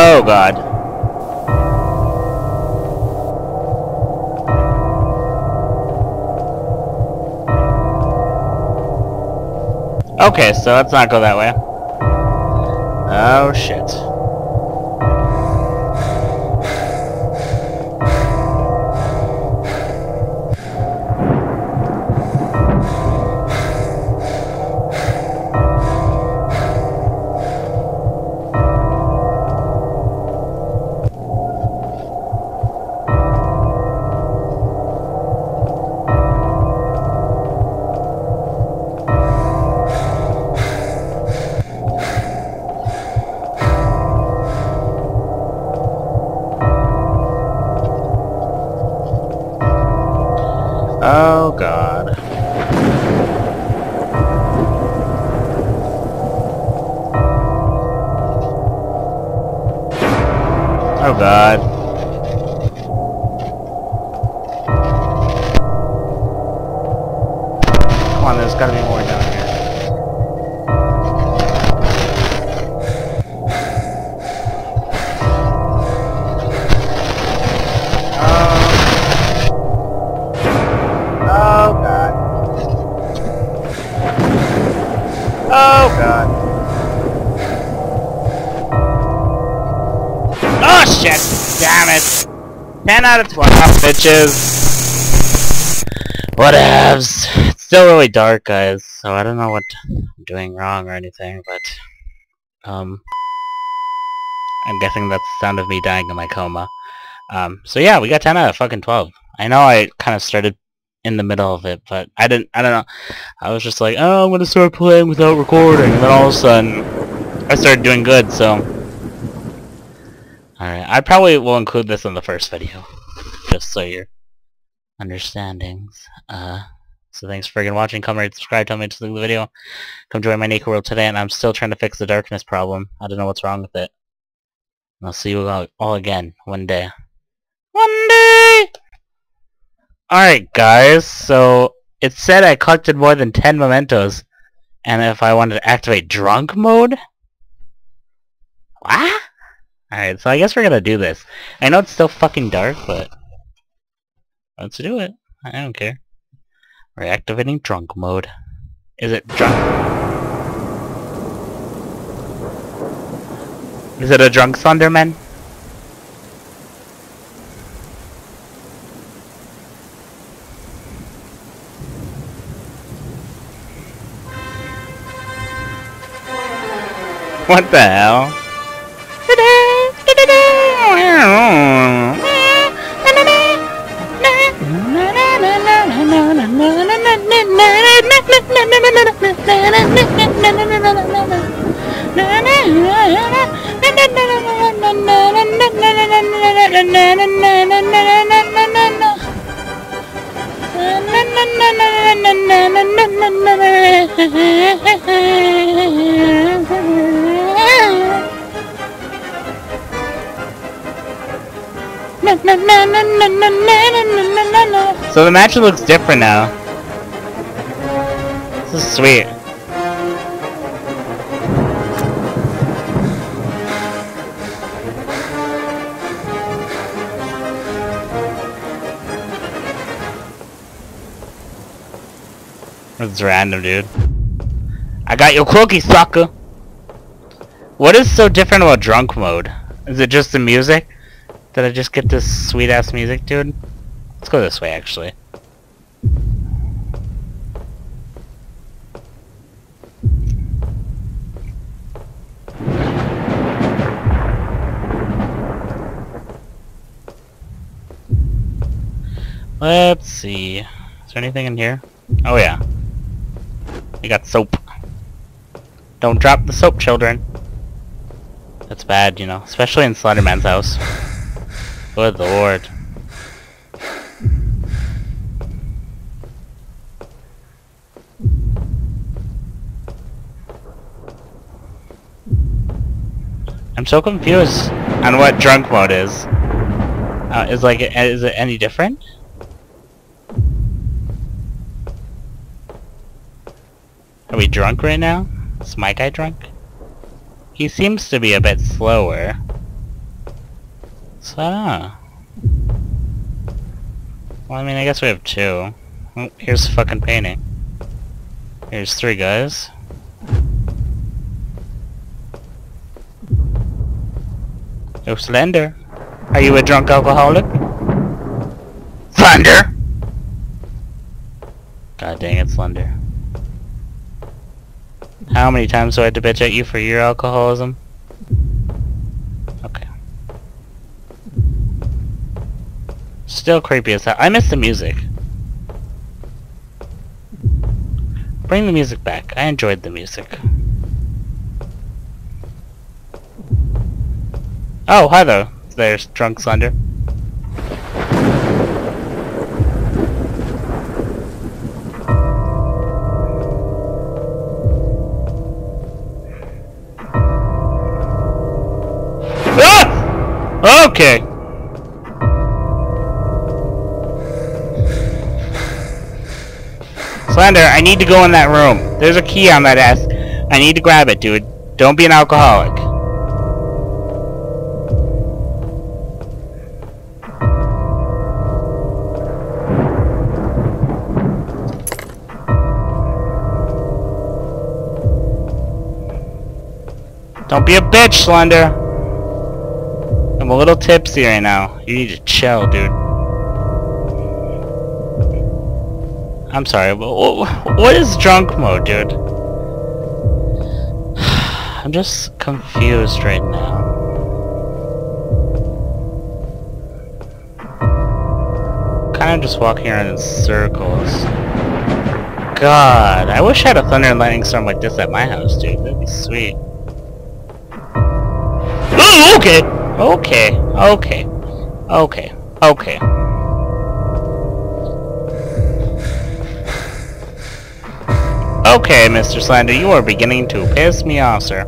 Oh God. Okay, so let's not go that way. Oh shit. Oh God. Oh God. Come on, there's gotta be more down here. Oh God. Oh shit! Damn it! 10 out of 12, bitches! Whatevs. It's still really dark, guys, so I don't know what I'm doing wrong or anything, but... I'm guessing that's the sound of me dying in my coma. So yeah, we got 10 out of fucking 12. I know I kind of started in the middle of it, but I don't know, I was just like, oh, I'm gonna start playing without recording, and then all of a sudden I started doing good, so alright, I probably will include this in the first video, just so you're understandings. So thanks for friggin' watching. Come rate, subscribe, tell me to leave the video, come join my naked world today, and I'm still trying to fix the darkness problem. I don't know what's wrong with it, and I'll see you all again one day. Alright guys, so it said I collected more than 10 mementos, and if I wanted to activate drunk mode? What? Alright, so I guess we're gonna do this. I know it's still fucking dark, but let's do it. I don't care. We're activating drunk mode. Is it drunk? Is it a drunk Slenderman? What the hell? So the match looks different now. This is sweet. That's random, dude. I got your cookie, sucker! What is so different about drunk mode? Is it just the music? Did I just get this sweet-ass music, dude? Let's go this way, actually. Let's see. Is there anything in here? Oh yeah. We got soap. Don't drop the soap, children. That's bad, you know. Especially in Slenderman's house. Good lord. I'm so confused on what drunk mode is. Is it any different? Are we drunk right now? Is my guy drunk? He seems to be a bit slower. So I don't know. Well, I mean, I guess we have two. Oh, here's the fucking painting. Here's three guys. Yo, Slender. Are you a drunk alcoholic? Slender! God dang it, Slender. How many times do I have to bitch at you for your alcoholism? Okay. Still creepy as hell. I miss the music. Bring the music back. I enjoyed the music. Oh, hi though. There's drunk Slender. Okay. Slender, I need to go in that room. There's a key on that desk. I need to grab it, dude. Don't be an alcoholic. Don't be a bitch, Slender. I'm a little tipsy right now. You need to chill, dude. I'm sorry, but what is drunk mode, dude? I'm just confused right now. Kind of just walking around in circles. God, I wish I had a thunder and lightning storm like this at my house, dude. That'd be sweet. Ooh, okay! Okay, okay, okay, okay. Okay, Mr. Slender, you are beginning to piss me off, sir.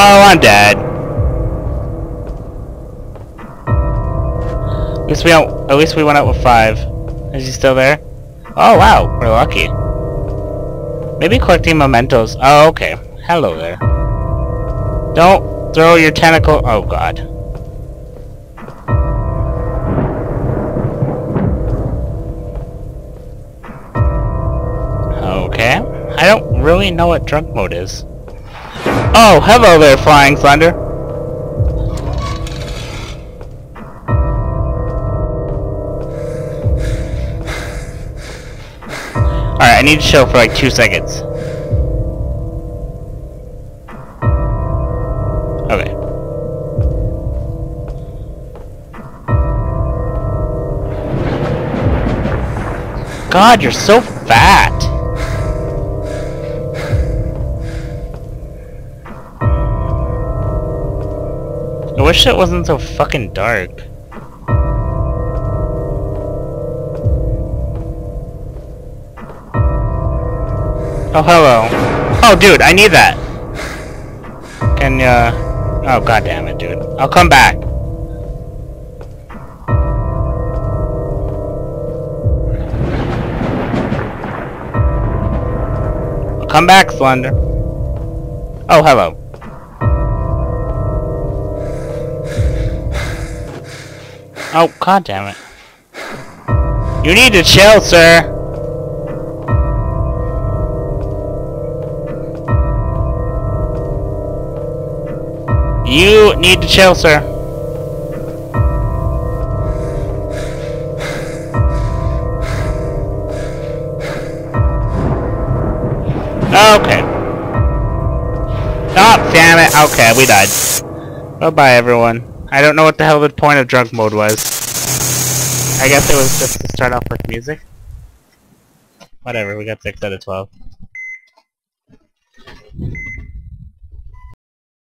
Oh, I'm dead. At least we went out with 5. Is he still there? Oh wow, we're lucky. Maybe collecting mementos. Oh okay. Hello there. Don't throw your tentacle. Oh god. Okay. I don't really know what drunk mode is. Oh, hello there, Flying Slender. Alright, I need to chill for like 2 seconds. Okay. God, you're so fat. I wish it wasn't so fucking dark. Oh, hello. Oh, dude, I need that. Can ya... Oh, goddammit, dude. I'll come back. I'll come back, Slender. Oh, hello. Oh, god damn it. You need to chill, sir. You need to chill, sir. Okay. Oh, damn it. Okay, we died. Bye-bye, everyone. I don't know what the hell the point of drunk mode was. I guess it was just to start off with music. Whatever, we got 6 out of 12.